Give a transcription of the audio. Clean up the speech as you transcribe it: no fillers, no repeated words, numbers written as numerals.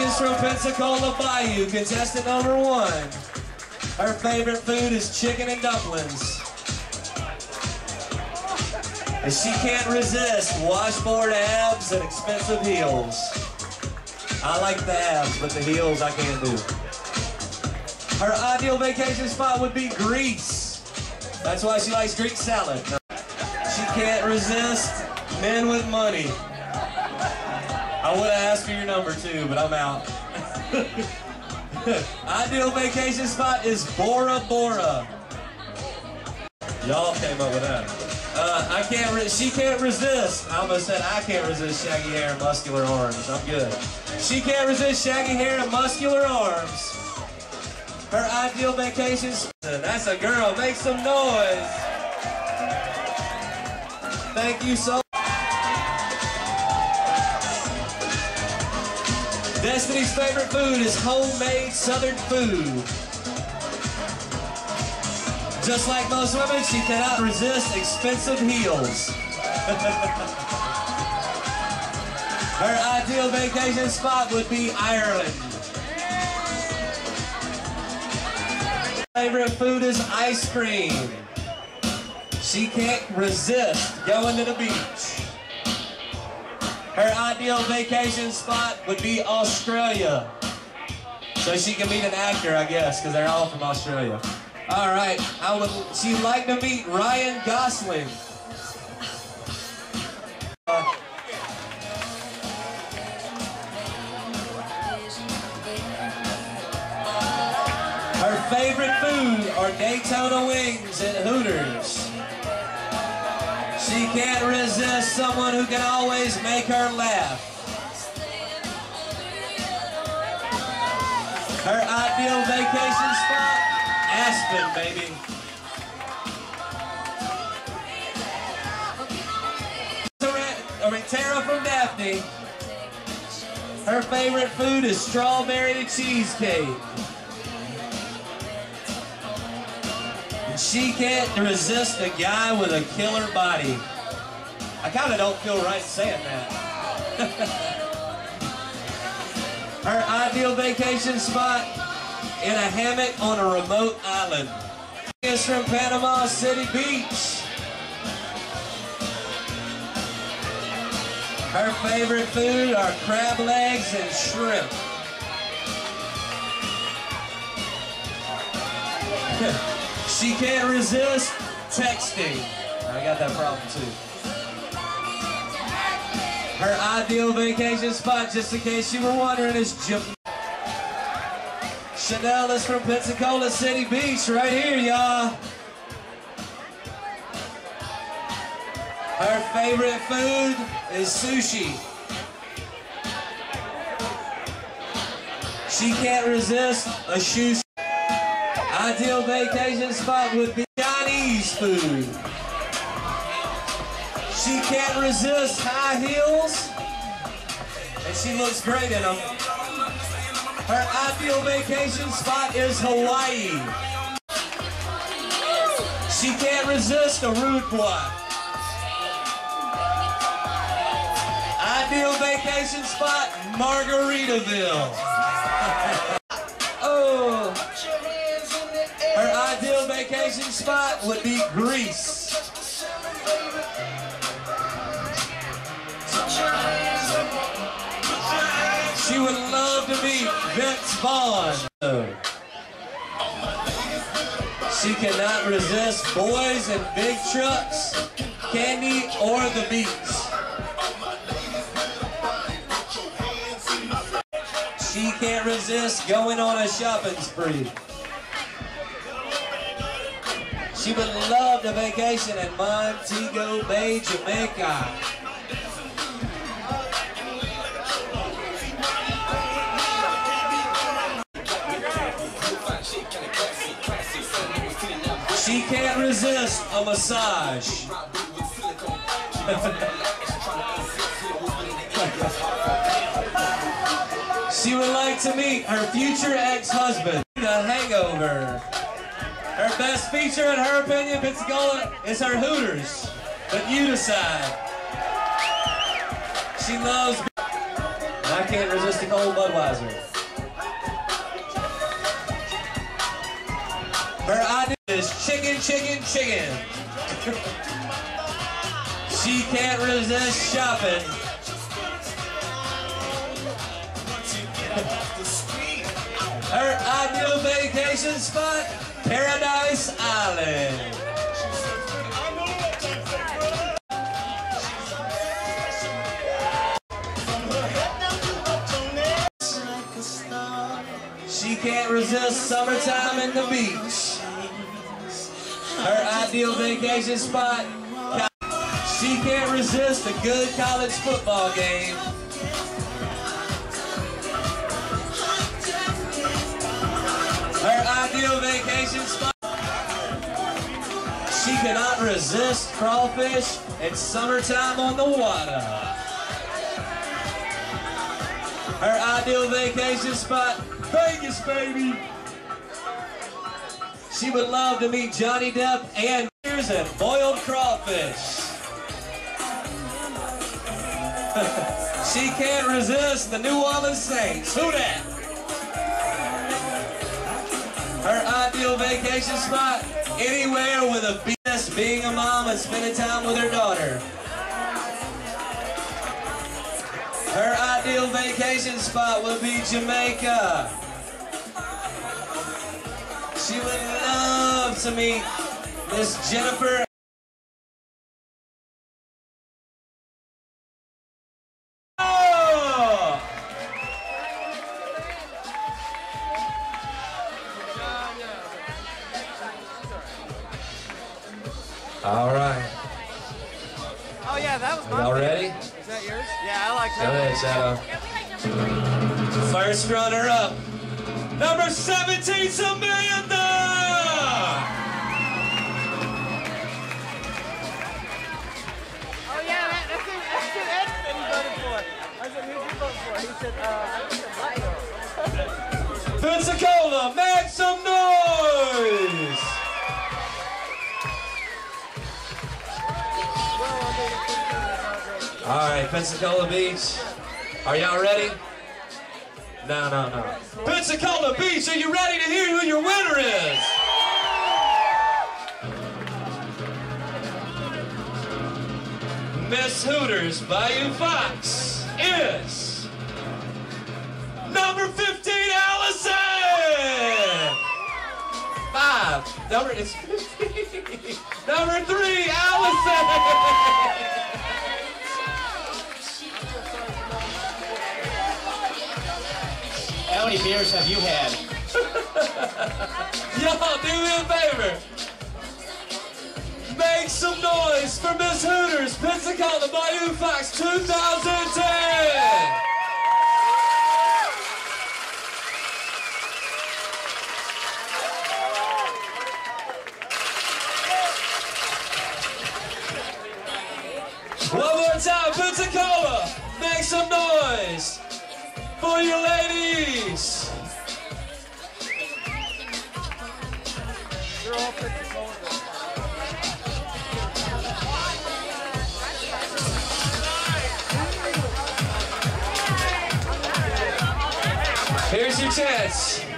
Champions from Pensacola Bayou, contestant number one. Her favorite food is chicken and dumplings. And she can't resist washboard abs and expensive heels. I like the abs, but the heels I can't do. Her ideal vacation spot would be Greece. That's why she likes Greek salad. She can't resist men with money. I would have asked for your number too, but I'm out. Ideal vacation spot is Bora Bora. Y'all came up with that. She can't resist. I almost said I can't resist shaggy hair and muscular arms. I'm good. She can't resist shaggy hair and muscular arms. Her ideal vacation spot. That's a girl. Make some noise. Thank you so much. Destiny's favorite food is homemade Southern food. Just like most women, she cannot resist expensive heels. Her ideal vacation spot would be Ireland. Favorite food is ice cream. She can't resist going to the beach. Her ideal vacation spot would be Australia. So she can meet an actor, I guess, because they're all from Australia. All right, she'd like to meet Ryan Gosling. Her favorite food are Daytona wings at Hooters. She can't resist someone who can always make her laugh. Her ideal vacation spot, Aspen, baby. Tara from Daphne. Her favorite food is strawberry cheesecake. She can't resist a guy with a killer body. I kind of don't feel right saying that. Her ideal vacation spot, in a hammock on a remote island. She is from Panama City Beach. Her favorite food are crab legs and shrimp. She can't resist texting. I got that problem too. Her ideal vacation spot, just in case you were wondering, is Japan. Chanel is from Pensacola City Beach, right here, y'all. Her favorite food is sushi. She can't resist a sushi. Ideal vacation spot would be Chinese food. She can't resist high heels, and she looks great in them. Her ideal vacation spot is Hawaii. She can't resist a rude boy. Ideal vacation spot, Margaritaville. Her ideal vacation spot would be Greece. She would love to meet Vince Vaughn. She cannot resist boys and big trucks, candy, or the beach. She can't resist going on a shopping spree. She would love to vacation in Montego Bay, Jamaica. She can't resist a massage. She would like to meet her future ex-husband, the Hangover. Her best feature, in her opinion, Pensacola, is her Hooters. But you decide. She loves And I can't resist an old Budweiser. Her idea is chicken, chicken, chicken. She can't resist shopping. Her ideal vacation spot, Paradise Island. She can't resist summertime in the beach. Her ideal vacation spot, she can't resist a good college football game. Her ideal vacation spot. She cannot resist crawfish and summertime on the water. Her ideal vacation spot, Vegas, baby. She would love to meet Johnny Depp and beers and boiled crawfish. She can't resist the New Orleans Saints. Who dat? Her ideal vacation spot, anywhere with a BS, being a mom and spending time with her daughter. Her ideal vacation spot would be Jamaica. She would love to meet Miss Jennifer. All right. Oh yeah, that was mine. Y'all ready? Is that yours? Yeah, I like that. That is, first runner up, number 17, Samantha. Oh yeah, that's who Ed said he voted for. I said, who did you vote for? He said, Pensacola, make some noise. All right, Pensacola Beach. Are y'all ready? No. Pensacola Beach, are you ready to hear who your winner is? Miss Hooters Bayou Fox is number 15, Allison. 5. Number is 15. Number 3, Allison. How many beers have you had? Y'all, do me a favor. Make some noise for Miss Hooters, Pensacola Bayou Fox 2010. One more time, Pensacola, make some noise for your ladies. Here's your chance.